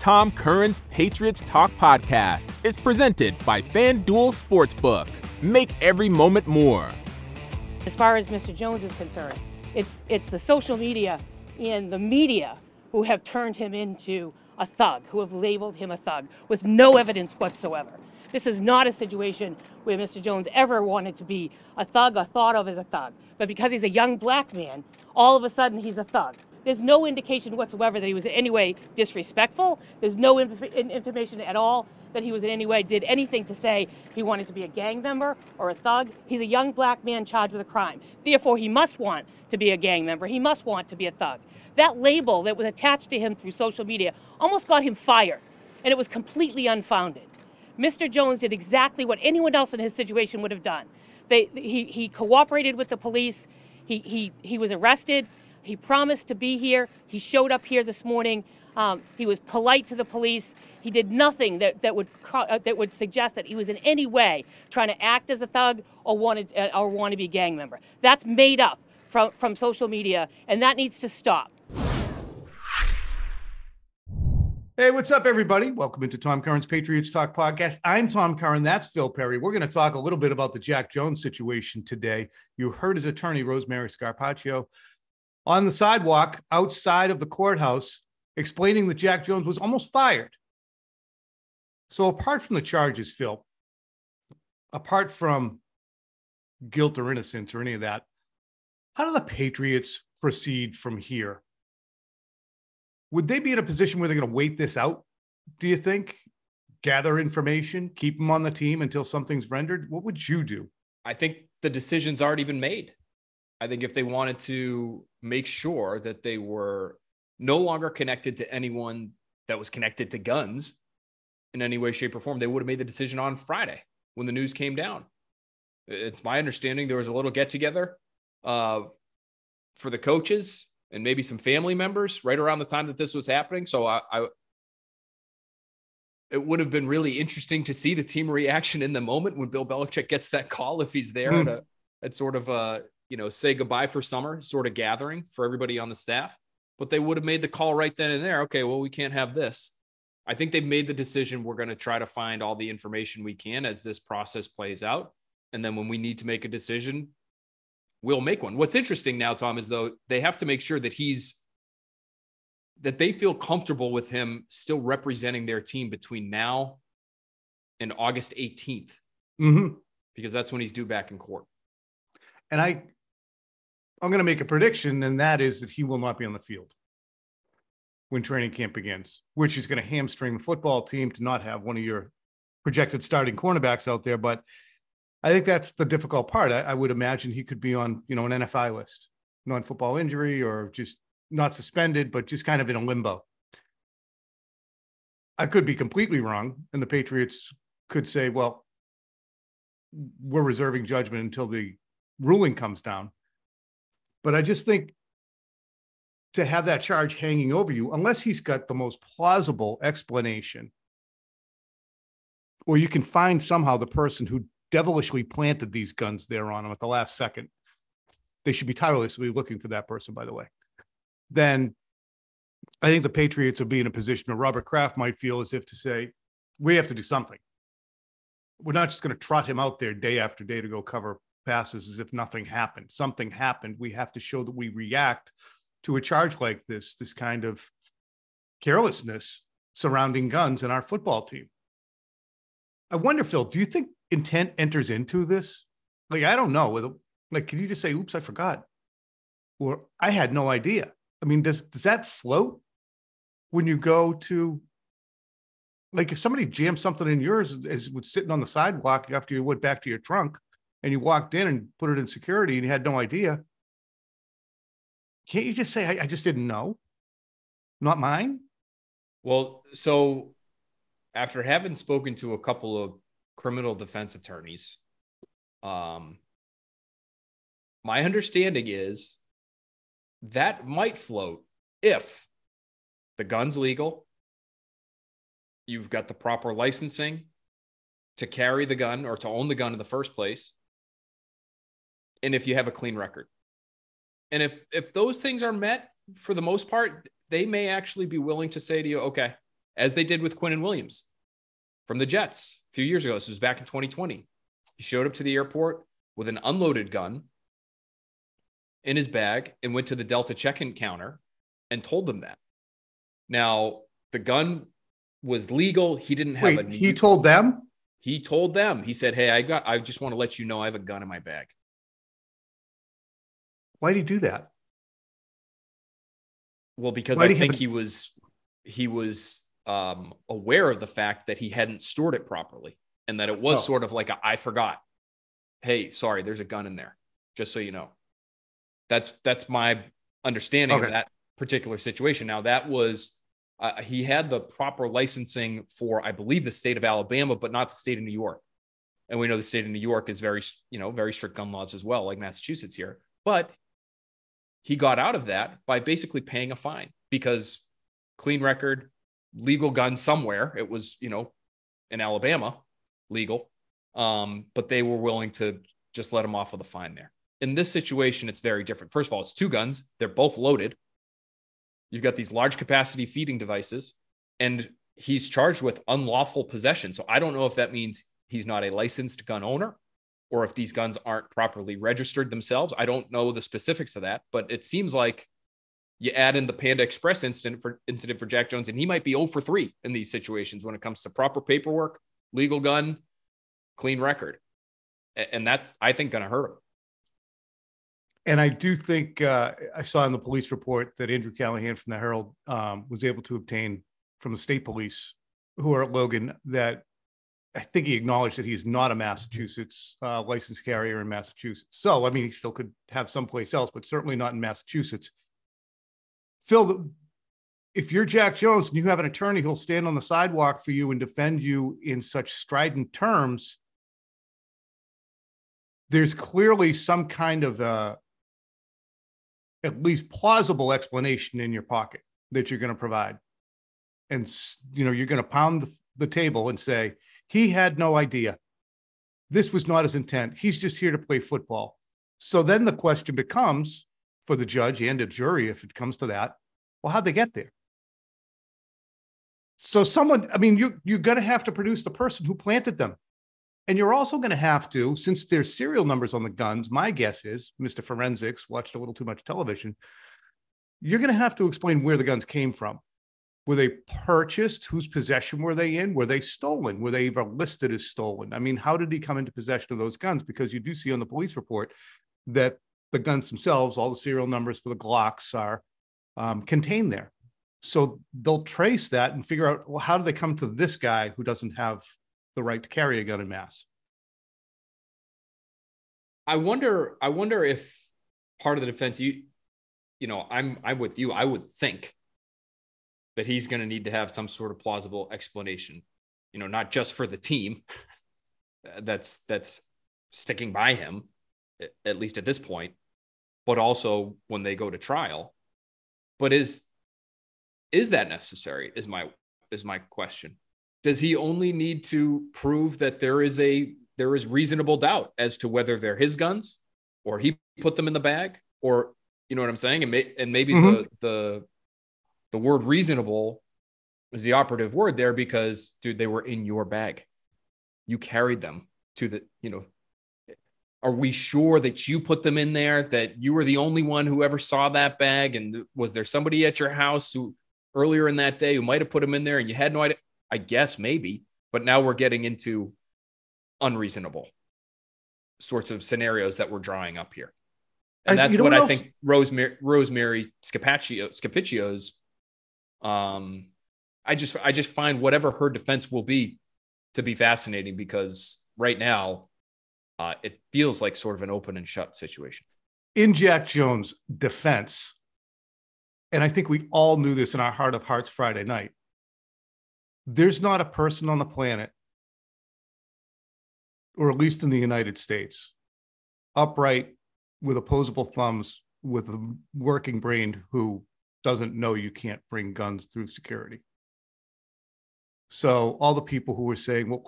Tom Curran's Patriots Talk podcast is presented by FanDuel Sportsbook. Make every moment more. As far as Mr. Jones is concerned, it's the social media and the media who have turned him into a thug, who have labeled him a thug with no evidence whatsoever. This is not a situation where Mr. Jones ever wanted to be a thug or thought of as a thug. But because he's a young black man, all of a sudden he's a thug. There's no indication whatsoever that he was in any way disrespectful. There's no information at all that he was in any way did anything to say he wanted to be a gang member or a thug. He's a young black man charged with a crime. Therefore, he must want to be a gang member. He must want to be a thug. That label that was attached to him through social media almost got him fired, and it was completely unfounded. Mr. Jones did exactly what anyone else in his situation would have done. He cooperated with the police. He was arrested. He promised to be here. He showed up here this morning. He was polite to the police. He did nothing that would suggest that he was in any way trying to act as a thug or want to be a gang member. That's made up from social media, and that needs to stop. Hey, what's up, everybody? Welcome into Tom Curran's Patriots Talk podcast. I'm Tom Curran. That's Phil Perry. We're going to talk a little bit about the Jack Jones situation today. You heard his attorney, Rosemary Scapicchio, on the sidewalk outside of the courthouse, explaining that Jack Jones was almost fired. So apart from the charges, Phil, apart from guilt or innocence or any of that, how do the Patriots proceed from here? Would they be in a position where they're going to wait this out, do you think? Gather information, keep them on the team until something's rendered? What would you do? I think the decision's already been made. I think if they wanted to make sure that they were no longer connected to anyone that was connected to guns in any way, shape, or form, they would have made the decision on Friday when the news came down. It's my understanding there was a little get-together for the coaches and maybe some family members right around the time that this was happening. So it would have been really interesting to see the team reaction in the moment when Bill Belichick gets that call, if he's there at sort of a, say goodbye for summer sort of gathering for everybody on the staff. But they would have made the call right then and there. Okay, well, we can't have this. I think they've made the decision. We're going to try to find all the information we can as this process plays out. And then when we need to make a decision, we'll make one. What's interesting now, Tom, is though they have to make sure that they feel comfortable with him still representing their team between now and August 18th, because that's when he's due back in court. And I'm going to make a prediction, and that is that he will not be on the field when training camp begins, which is going to hamstring the football team to not have one of your projected starting cornerbacks out there. But I think that's the difficult part. I would imagine he could be on, an NFI list, non-football injury, or just not suspended, but just kind of in a limbo. I could be completely wrong, and the Patriots could say, well, we're reserving judgment until the ruling comes down. But I just think to have that charge hanging over you, unless he's got the most plausible explanation, or you can find somehow the person who devilishly planted these guns there on him at the last second — they should be tirelessly looking for that person, by the way — then I think the Patriots will be in a position where Robert Kraft might feel as if to say, we have to do something. We're not just going to trot him out there day after day to go cover passes as if nothing happened. Something happened. We have to show that we react to a charge like this kind of carelessness surrounding guns in our football team. I wonder, Phil, do you think intent enters into this? Like, I don't know. Like, can you just say, oops, I forgot? Or I had no idea. I mean, does that float when you go to, like, if somebody jammed something in yours as was sitting on the sidewalk after you went back to your trunk, and you walked in and put it in security and you had no idea, can't you just say, I just didn't know? Not mine? Well, so after having spoken to a couple of criminal defense attorneys, my understanding is that might float if the gun's legal, you've got the proper licensing to carry the gun or to own the gun in the first place, and if you have a clean record. And if those things are met, for the most part, they may actually be willing to say to you, okay, as they did with Quinn Williams from the Jets a few years ago. This was back in 2020. He showed up to the airport with an unloaded gun in his bag and went to the Delta check-in counter and told them that. Now, the gun was legal. He didn't have a need. He told them? He told them. He said, hey, I just want to let you know I have a gun in my bag. Why'd he do that? Well, because I think he was aware of the fact that he hadn't stored it properly and that it was sort of like a, I forgot. Hey, sorry, there's a gun in there, just so you know. That's my understanding of that particular situation. Now, that was he had the proper licensing for, I believe, the state of Alabama, but not the state of New York. And we know the state of New York is very strict gun laws as well, like Massachusetts here. But he got out of that by basically paying a fine because clean record, legal gun somewhere. It was, in Alabama, legal. But they were willing to just let him off with a fine there. In this situation, it's very different. First of all, it's two guns. They're both loaded. You've got these large capacity feeding devices, and he's charged with unlawful possession. So I don't know if that means he's not a licensed gun owner or if these guns aren't properly registered themselves. I don't know the specifics of that, but it seems like you add in the Panda Express incident for Jack Jones, and he might be 0 for 3 in these situations when it comes to proper paperwork, legal gun, clean record. And that's, I think, going to hurt him. And I do think I saw in the police report that Andrew Callahan from the Herald was able to obtain from the state police who are at Logan that I think he acknowledged that he's not a Massachusetts licensed carrier in Massachusetts. So, I mean, he still could have someplace else, but certainly not in Massachusetts. Phil, if you're Jack Jones and you have an attorney who'll stand on the sidewalk for you and defend you in such strident terms, there's clearly some kind of at least plausible explanation in your pocket that you're going to provide. And, you're going to pound the table and say, he had no idea. This was not his intent. He's just here to play football. So then the question becomes for the judge and a jury, if it comes to that, well, how'd they get there? So you're going to have to produce the person who planted them. And you're also going to have to, since there's serial numbers on the guns, my guess is Mr. Forensics watched a little too much television. You're going to have to explain where the guns came from. Were they purchased? Whose possession were they in? Were they stolen? Were they even listed as stolen? I mean, how did he come into possession of those guns? Because you do see on the police report that the guns themselves, all the serial numbers for the Glocks are contained there. So they'll trace that and figure out, well, how do they come to this guy who doesn't have the right to carry a gun in Mass? I wonder if part of the defense, I'm with you. I would think that he's going to need to have some sort of plausible explanation, not just for the team that's sticking by him, at least at this point, but also when they go to trial. But is that necessary is my question. Does he only need to prove that there is reasonable doubt as to whether they're his guns or he put them in the bag, or, you know what I'm saying? And maybe mm-hmm. The word reasonable is the operative word there because, dude, they were in your bag. You carried them to are we sure that you put them in there, that you were the only one who ever saw that bag? And was there somebody at your house who earlier in that day who might've put them in there and you had no idea? I guess maybe, but now we're getting into unreasonable sorts of scenarios that we're drawing up here. And that's what I think Rosemary Scapicchio's I just find whatever her defense will be to be fascinating, because right now it feels like sort of an open and shut situation. In Jack Jones' defense, and I think we all knew this in our heart of hearts Friday night, there's not a person on the planet, or at least in the United States, upright with opposable thumbs, with a working brain, who doesn't know you can't bring guns through security. So all the people who were saying, well,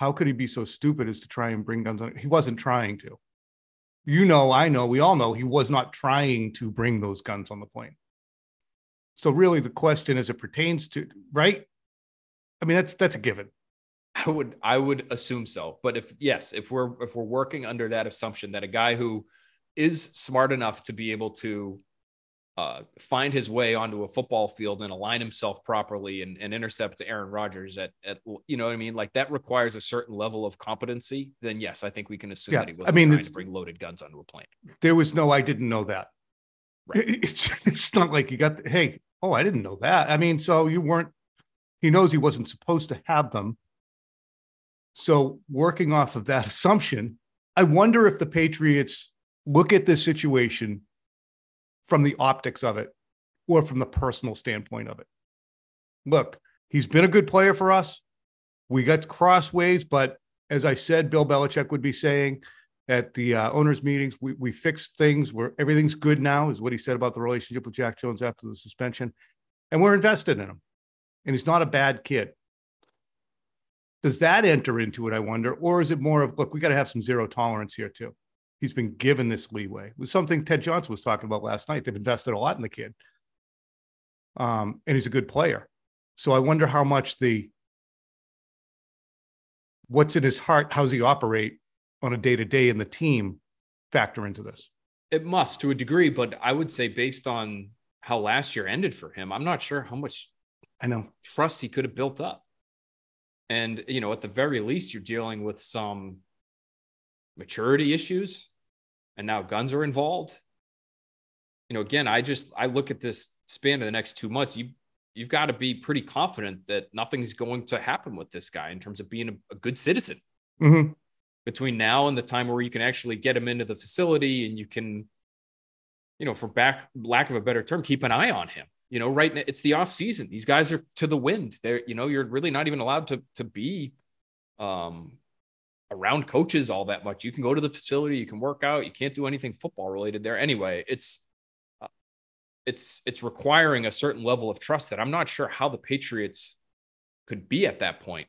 how could he be so stupid as to try and bring guns on? He wasn't trying to. I know, we all know he was not trying to bring those guns on the plane. So really the question as it pertains to, right? I mean, that's a given. I would assume so. But if we're working under that assumption that a guy who is smart enough to be able to find his way onto a football field and align himself properly and intercept to Aaron Rodgers at, you know what I mean? Like that requires a certain level of competency. Then yes, I think we can assume that he wasn't trying to bring loaded guns onto a plane. There was no, I didn't know that. Right. It's not like you got, I didn't know that. I mean, so you weren't, he knows he wasn't supposed to have them. So working off of that assumption, I wonder if the Patriots look at this situation from the optics of it or from the personal standpoint of it. Look, he's been a good player for us. We got crossways, but as I said, Bill Belichick would be saying at the owners' meetings, we fixed things where everything's good now is what he said about the relationship with Jack Jones after the suspension. And we're invested in him. And he's not a bad kid. Does that enter into it, I wonder? Or is it more of, look, we got to have some zero tolerance here too. He's been given this leeway. It was something Ted Johnson was talking about last night. They've invested a lot in the kid. And he's a good player. So I wonder how much what's in his heart, how's he operate on a day-to-day in the team factor into this. It must to a degree, but I would say based on how last year ended for him, I'm not sure how much trust he could have built up. And, you know, at the very least, you're dealing with some maturity issues. And now guns are involved. You know, again, I look at this span of the next 2 months. You've got to be pretty confident that nothing's going to happen with this guy in terms of being a good citizen mm-hmm. between now and the time where you can actually get him into the facility and you can, you know, for lack of a better term, keep an eye on him. You know, right now it's the off season. These guys are to the wind. They're, you know, you're really not even allowed to be, around coaches all that much. You can go to the facility, you can work out, you can't do anything football related there. Anyway, it's requiring a certain level of trust that I'm not sure how the Patriots could be at that point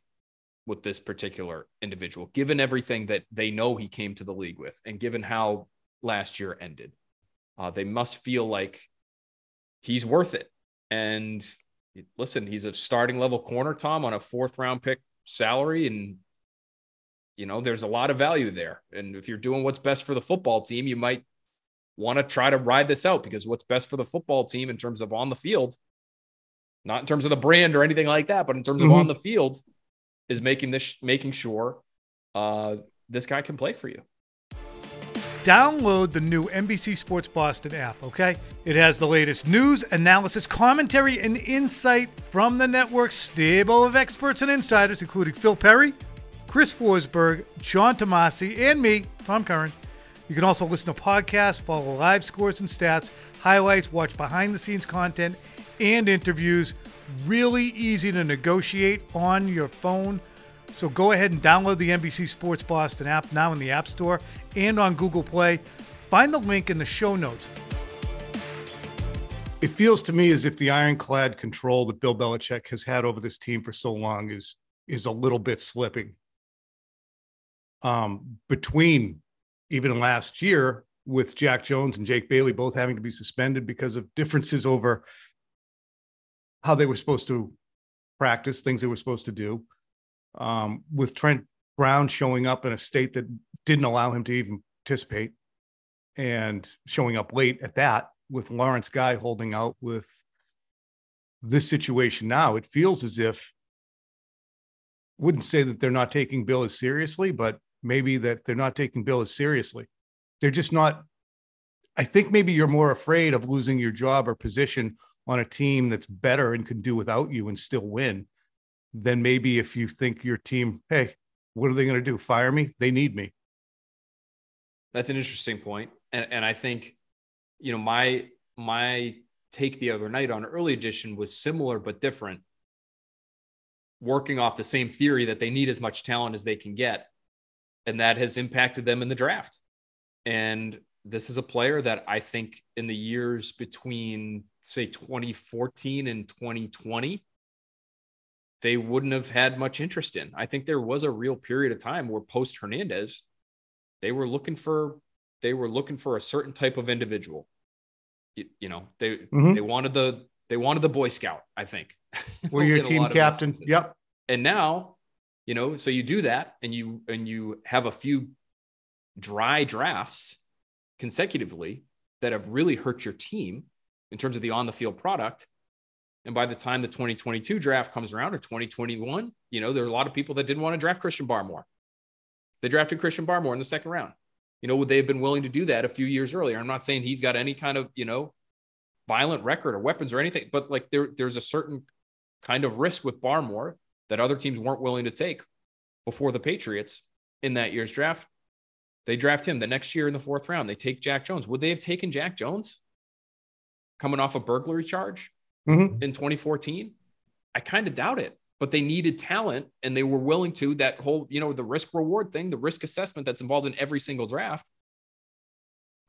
with this particular individual, given everything that they know he came to the league with and given how last year ended. They must feel like he's worth it. And listen, he's a starting level corner, Tom, on a 4th round pick salary, and you know, there's a lot of value there. And if you're doing what's best for the football team, you might want to try to ride this out because what's best for the football team in terms of on the field, not in terms of the brand or anything like that, but in terms mm-hmm. of on the field is making sure this guy can play for you. Download the new NBC Sports Boston app, okay? It has the latest news, analysis, commentary, and insight from the network's stable of experts and insiders, including Phil Perry, Chris Forsberg, John Tomasi, and me, Tom Curran. You can also listen to podcasts, follow live scores and stats, highlights, watch behind-the-scenes content, and interviews. Really easy to negotiate on your phone. So go ahead and download the NBC Sports Boston app now in the App Store and on Google Play. Find the link in the show notes. It feels to me as if the ironclad control that Bill Belichick has had over this team for so long is a little bit slipping. Between even last year with Jack Jones and Jake Bailey both having to be suspended because of differences over how they were supposed to practice, things they were supposed to do, with Trent Brown showing up in a state that didn't allow him to even participate and showing up late at that, with Lawrence Guy holding out, with this situation now, it feels as if, wouldn't say that they're not taking Bill as seriously, but maybe that they're not taking Bill as seriously. They're just not. I think maybe you're more afraid of losing your job or position on a team that's better and can do without you and still win than maybe if you think your team, hey, what are they going to do? Fire me? They need me. That's an interesting point. And I think, you know, my take the other night on Early Edition was similar but different, working off the same theory that they need as much talent as they can get. And that has impacted them in the draft. And this is a player that I think in the years between, say, 2014 and 2020, they wouldn't have had much interest in. I think there was a real period of time where post Hernandez, they were looking for a certain type of individual. You know, they wanted the Boy Scout, I think. Well, your team captain. Yep. And now, you know, so you do that and you have a few dry drafts consecutively that have really hurt your team in terms of the on the field product. And by the time the 2022 draft comes around, or 2021, you know, there are a lot of people that didn't want to draft Christian Barmore. They drafted Christian Barmore in the second round. You know, would they have been willing to do that a few years earlier? I'm not saying he's got any kind of, you know, violent record or weapons or anything, but like there's a certain kind of risk with Barmore that other teams weren't willing to take before the Patriots in that year's draft. They draft him the next year in the fourth round. They take Jack Jones. Would they have taken Jack Jones coming off a burglary charge in 2014? I kind of doubt it, but they needed talent and they were willing to. That whole, you know, the risk reward thing, the risk assessment that's involved in every single draft.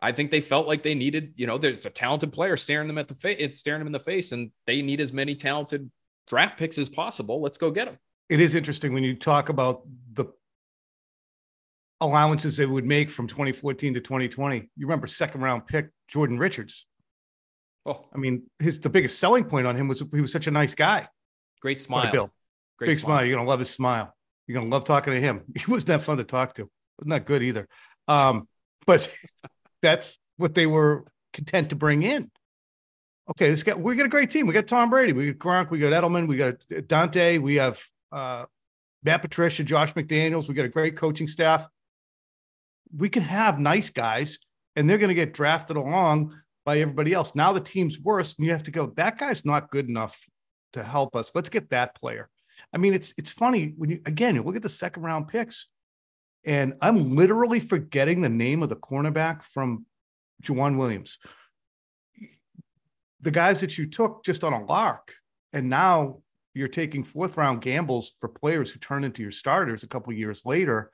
I think they felt like they needed, you know, there's a talented player staring them at the face. It's staring them in the face, and they need as many talented draft picks as possible. Let's go get them. It is interesting when you talk about the allowances they would make from 2014 to 2020. You remember second round pick Jordan Richards. Oh, I mean, the biggest selling point on him was he was such a nice guy. Great smile. Bill. Great big smile. You're going to love his smile. You're going to love talking to him. He wasn't that fun to talk to. Not good either. But that's what they were content to bring in. Okay, we got a great team. We got Tom Brady. We got Gronk. We got Edelman. We got Dante. We have Matt Patricia, Josh McDaniels. We got a great coaching staff. We can have nice guys, and they're going to get drafted along by everybody else. Now the team's worse, and you have to go, that guy's not good enough to help us. Let's get that player. I mean, it's funny when you look at the second round picks, and I'm literally forgetting the name of the cornerback from Quinn Williams. The guys that you took just on a lark, and now you're taking fourth round gambles for players who turn into your starters a couple of years later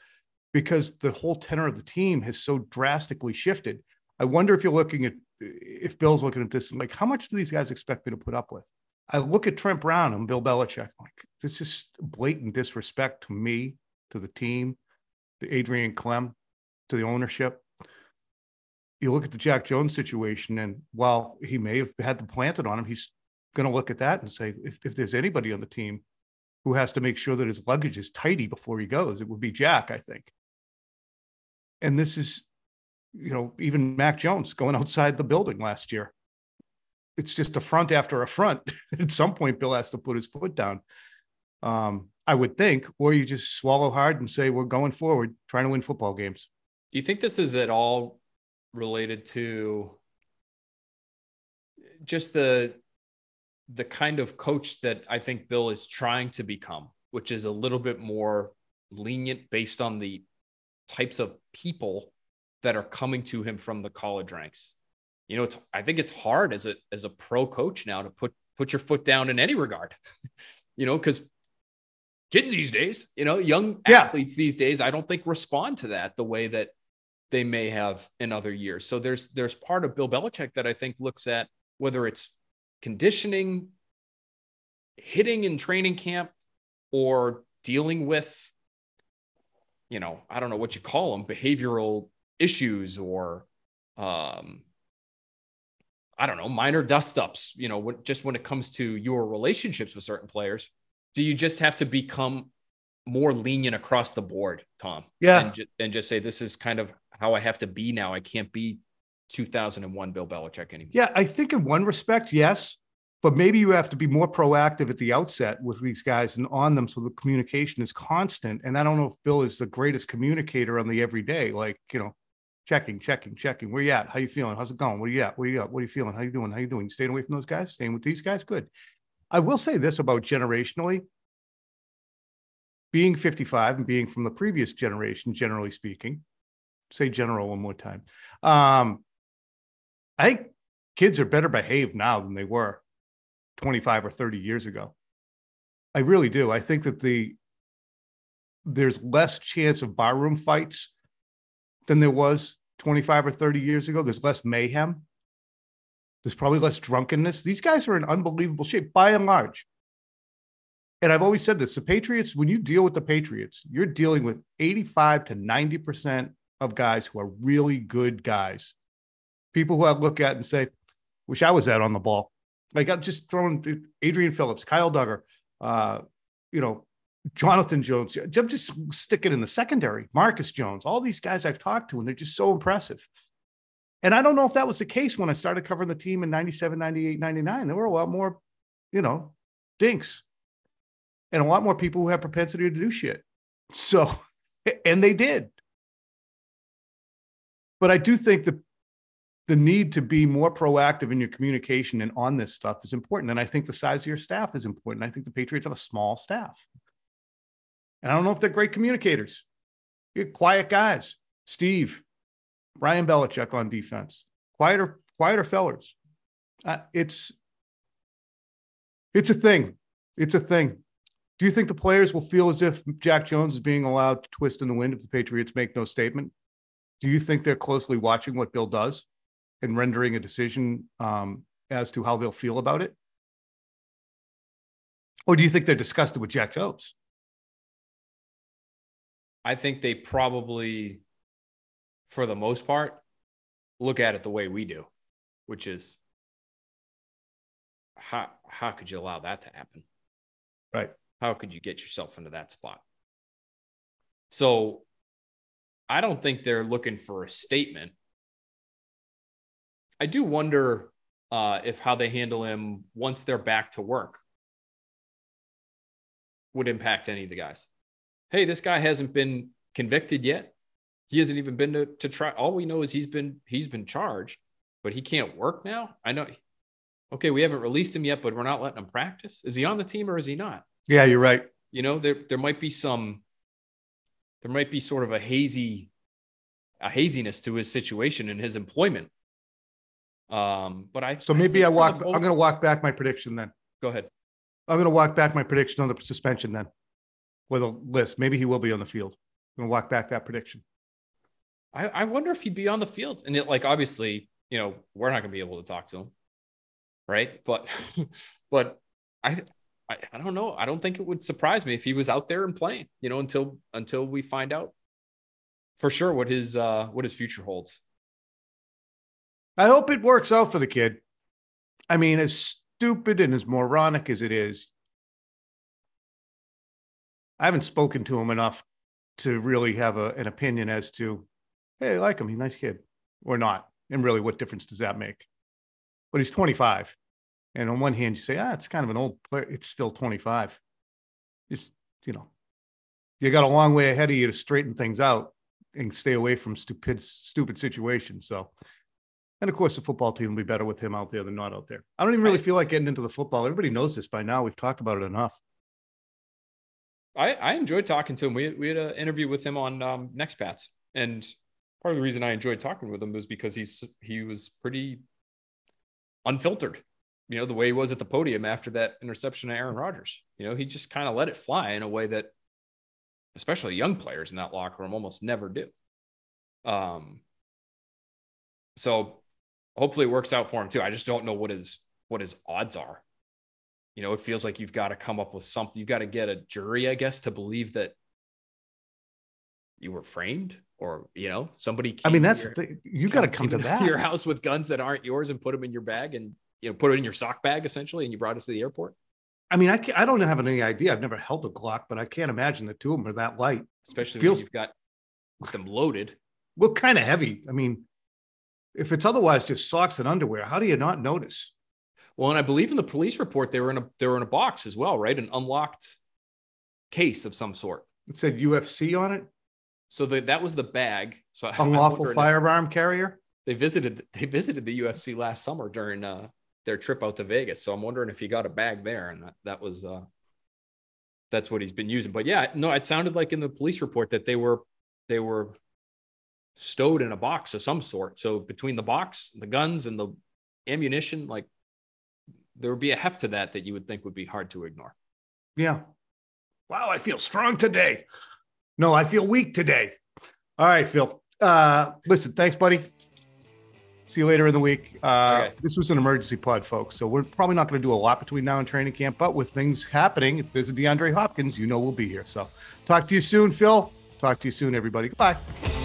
because the whole tenor of the team has so drastically shifted. I wonder if if Bill's looking at this and like, how much do these guys expect me to put up with? I look at Trent Brown and Bill Belichick, like, this is blatant disrespect to me, to the team, to Adrian Clem, to the ownership. You look at the Jack Jones situation, and while he may have had them planted on him, he's going to look at that and say, if there's anybody on the team who has to make sure that his luggage is tidy before he goes, it would be Jack, I think. And this is, you know, even Mac Jones going outside the building last year. It's just a front after a front. At some point, Bill has to put his foot down, I would think, or you just swallow hard and say, we're going forward, trying to win football games. Do you think this is at all related to just the kind of coach that I think Bill is trying to become, which is a little bit more lenient based on the types of people that are coming to him from the college ranks? You know, I think it's hard as a pro coach now to put your foot down in any regard, you know, because kids these days, you know, young athletes these days, I don't think respond to that the way that they may have in other years. So there's part of Bill Belichick that I think looks at whether it's conditioning, hitting in training camp, or dealing with, you know, I don't know what you call them, behavioral issues, or I don't know, minor dust-ups, you know, just when it comes to your relationships with certain players. Do you just have to become more lenient across the board, Tom? Yeah. And just say, this is kind of how I have to be now. I can't be 2001 Bill Belichick anymore. Yeah, I think in one respect, yes, but maybe you have to be more proactive at the outset with these guys and on them, so the communication is constant. And I don't know if Bill is the greatest communicator on the everyday, like, you know, checking. Where you at? How you feeling? How's it going? What are you at? What are you at? What are you feeling? How you doing? You staying away from those guys? Staying with these guys? Good. I will say this about generationally, being 55 and being from the previous generation, generally speaking, say general one more time. I think kids are better behaved now than they were 25 or 30 years ago. I really do. I think that there's less chance of barroom fights than there was 25 or 30 years ago. There's less mayhem. There's probably less drunkenness. These guys are in unbelievable shape by and large. And I've always said this, the Patriots, when you deal with the Patriots, you're dealing with 85 to 90% of guys who are really good guys. People who I look at and say, wish I was that on the ball. Like, I'm just throwing Adrian Phillips, Kyle Duggar, you know, Jonathan Jones. I'm just sticking in the secondary. Marcus Jones. All these guys I've talked to, and they're just so impressive. And I don't know if that was the case when I started covering the team in 97, 98, 99. There were a lot more, dinks and a lot more people who had propensity to do shit. So, and they did. But I do think that the need to be more proactive in your communication and on this stuff is important. And I think the size of your staff is important. I think the Patriots have a small staff. And I don't know if they're great communicators. You're quiet guys. Steve, Brian Belichick on defense. Quieter fellers. It's a thing. It's a thing. Do you think the players will feel as if Jack Jones is being allowed to twist in the wind if the Patriots make no statement? Do you think they're closely watching what Bill does and rendering a decision as to how they'll feel about it? Or do you think they're disgusted with Jack Jones? I think they probably, for the most part, look at it the way we do, which is, how could you allow that to happen? Right. How could you get yourself into that spot? So I don't think they're looking for a statement. I do wonder if how they handle him once they're back to work would impact any of the guys. Hey, this guy hasn't been convicted yet. He hasn't even been to trial. All we know is he's been charged, but he can't work now. I know. Okay, we haven't released him yet, but we're not letting him practice. Is he on the team or is he not? Yeah, you're right. There might be sort of a haziness to his situation and his employment. I'm going to walk back my prediction then. Go ahead. I'm going to walk back my prediction on the suspension then, with a list. Maybe he will be on the field. I'm going to walk back that prediction. I wonder if he'd be on the field, and obviously, we're not going to be able to talk to him. Right. But I don't know. I don't think it would surprise me if he was out there and playing, until we find out for sure what his future holds. I hope it works out for the kid. I mean, as stupid and as moronic as it is, I haven't spoken to him enough to really have an opinion as to, hey, I like him. He's a nice kid or not. And really, what difference does that make? But he's 25. And on one hand, you say, it's kind of an old player. It's still 25. It's, you got a long way ahead of you to straighten things out and stay away from stupid situations. So, and of course, the football team will be better with him out there than not out there. I don't even really feel like getting into the football. Everybody knows this by now. We've talked about it enough. I enjoyed talking to him. We had an interview with him on Next Pats. And part of the reason I enjoyed talking with him was because he was pretty unfiltered. The way he was at the podium after that interception of Aaron Rodgers, he just kind of let it fly in a way that especially young players in that locker room almost never do. So hopefully it works out for him too. I just don't know what his odds are. It feels like you've got to come up with something. You've got to get a jury, I guess, to believe that you were framed or, somebody. You got to come to that. Your house with guns that aren't yours and put them in your bag and, put it in your sock bag, essentially, and you brought it to the airport? I don't have any idea. I've never held a Glock, but I can't imagine the two of them are that light. Especially when you've got them loaded. Well, kind of heavy. If it's otherwise just socks and underwear, how do you not notice? Well, and I believe in the police report, they were in a box as well, right? An unlocked case of some sort. It said UFC on it? So that was the bag. So unlawful firearm carrier? They visited the UFC last summer during... their trip out to Vegas. So I'm wondering if he got a bag there, and that's what he's been using. But yeah, no, it sounded like in the police report that they were stowed in a box of some sort. So between the box, the guns and the ammunition, there would be a heft to that you would think would be hard to ignore. Yeah. Wow. I feel strong today. No, I feel weak today. All right, Phil, listen, thanks buddy. See you later in the week. Okay. This was an emergency pod, folks. So we're probably not going to do a lot between now and training camp, but with things happening, if there's a DeAndre Hopkins, we'll be here. So talk to you soon, Phil. Talk to you soon, everybody. Goodbye.